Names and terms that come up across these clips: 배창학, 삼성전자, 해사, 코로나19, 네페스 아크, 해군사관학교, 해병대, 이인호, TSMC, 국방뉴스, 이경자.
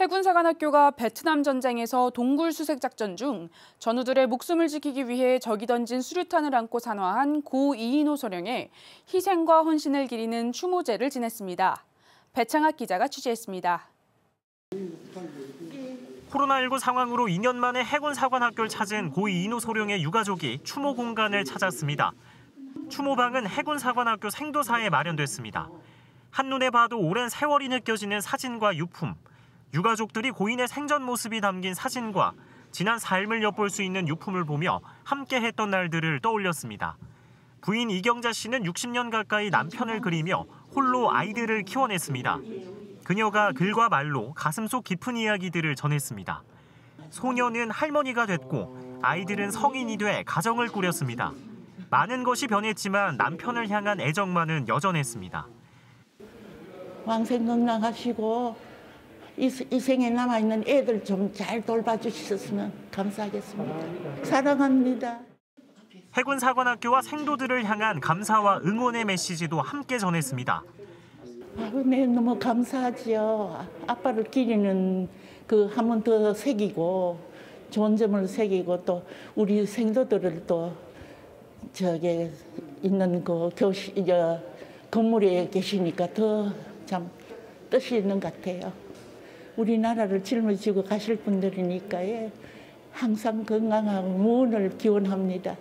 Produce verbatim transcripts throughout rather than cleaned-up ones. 해군사관학교가 베트남 전쟁에서 동굴 수색 작전 중 전우들의 목숨을 지키기 위해 적이 던진 수류탄을 안고 산화한 고 이인호 소령의 희생과 헌신을 기리는 추모제를 지냈습니다. 배창학 기자가 취재했습니다. 코로나 일구 상황으로 이 년 만에 해군사관학교를 찾은 고 이인호 소령의 유가족이 추모 공간을 찾았습니다. 추모방은 해군사관학교 생도사에 마련됐습니다. 한눈에 봐도 오랜 세월이 느껴지는 사진과 유품, 유가족들이 고인의 생전 모습이 담긴 사진과 지난 삶을 엿볼 수 있는 유품을 보며 함께했던 날들을 떠올렸습니다. 부인 이경자 씨는 육십 년 가까이 남편을 그리며 홀로 아이들을 키워냈습니다. 그녀가 글과 말로 가슴 속 깊은 이야기들을 전했습니다. 소녀는 할머니가 됐고 아이들은 성인이 돼 가정을 꾸렸습니다. 많은 것이 변했지만 남편을 향한 애정만은 여전했습니다. 왕생 건강하시고 이 생에 남아있는 애들 좀 잘 돌봐주셨으면 감사하겠습니다. 사랑합니다. 해군사관학교와 생도들을 향한 감사와 응원의 메시지도 함께 전했습니다. 아유, 네, 너무 감사하지요. 아빠를 기리는 그 한 번 더 새기고 좋은 점을 새기고 또 우리 생도들을 또 저기 있는 그 교실 이제 건물에 계시니까 더 참 뜻이 있는 것 같아요. 우리나라를 짊어지고 가실 분들이니까요. 항상 건강하고 무언을 기원합니다.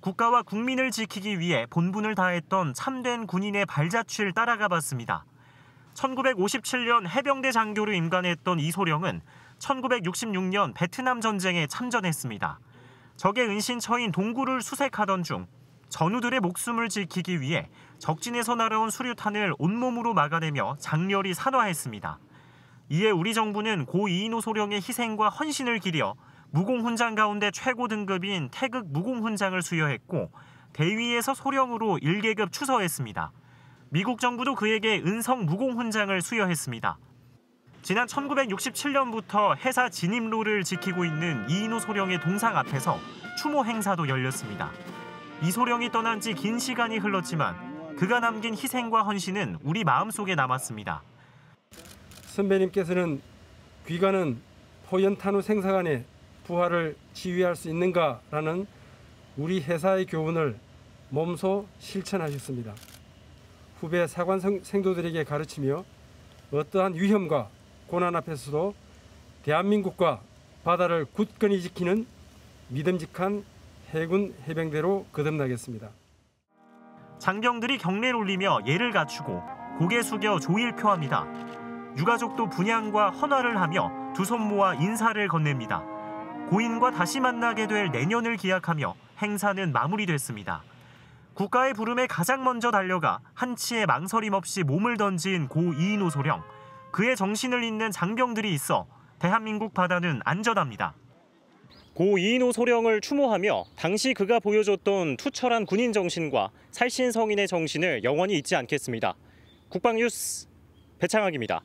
국가와 국민을 지키기 위해 본분을 다했던 참된 군인의 발자취를 따라가 봤습니다. 천구백오십칠 년 해병대 장교로 임관했던 이 소령은 천구백육십육 년 베트남 전쟁에 참전했습니다. 적의 은신처인 동굴을 수색하던 중 전우들의 목숨을 지키기 위해 적진에서 날아온 수류탄을 온몸으로 막아내며 장렬히 산화했습니다. 이에 우리 정부는 고 이인호 소령의 희생과 헌신을 기려 무공훈장 가운데 최고 등급인 태극 무공훈장을 수여했고 대위에서 소령으로 일 계급 추서했습니다. 미국 정부도 그에게 은성 무공훈장을 수여했습니다. 지난 천구백육십칠 년부터 해사 진입로를 지키고 있는 이인호 소령의 동상 앞에서 추모 행사도 열렸습니다. 이 소령이 떠난 지 긴 시간이 흘렀지만 그가 남긴 희생과 헌신은 우리 마음속에 남았습니다. 선배님께서는 귀가는 포연탄우 생사관의 부하를 지휘할 수 있는가라는 우리 해사의 교훈을 몸소 실천하셨습니다. 후배 사관 생도들에게 가르치며 어떠한 위험과 고난 앞에서도 대한민국과 바다를 굳건히 지키는 믿음직한 해군 해병대로 거듭나겠습니다. 장병들이 경례를 올리며 예를 갖추고 고개 숙여 조의를 표합니다. 유가족도 분향과 헌화를 하며 두 손 모아 인사를 건넵니다. 고인과 다시 만나게 될 내년을 기약하며 행사는 마무리됐습니다. 국가의 부름에 가장 먼저 달려가 한치의 망설임 없이 몸을 던진 고 이인호 소령. 그의 정신을 잇는 장병들이 있어 대한민국 바다는 안전합니다. 고 이인호 소령을 추모하며 당시 그가 보여줬던 투철한 군인 정신과 살신 성인의 정신을 영원히 잊지 않겠습니다. 국방뉴스 배창학입니다.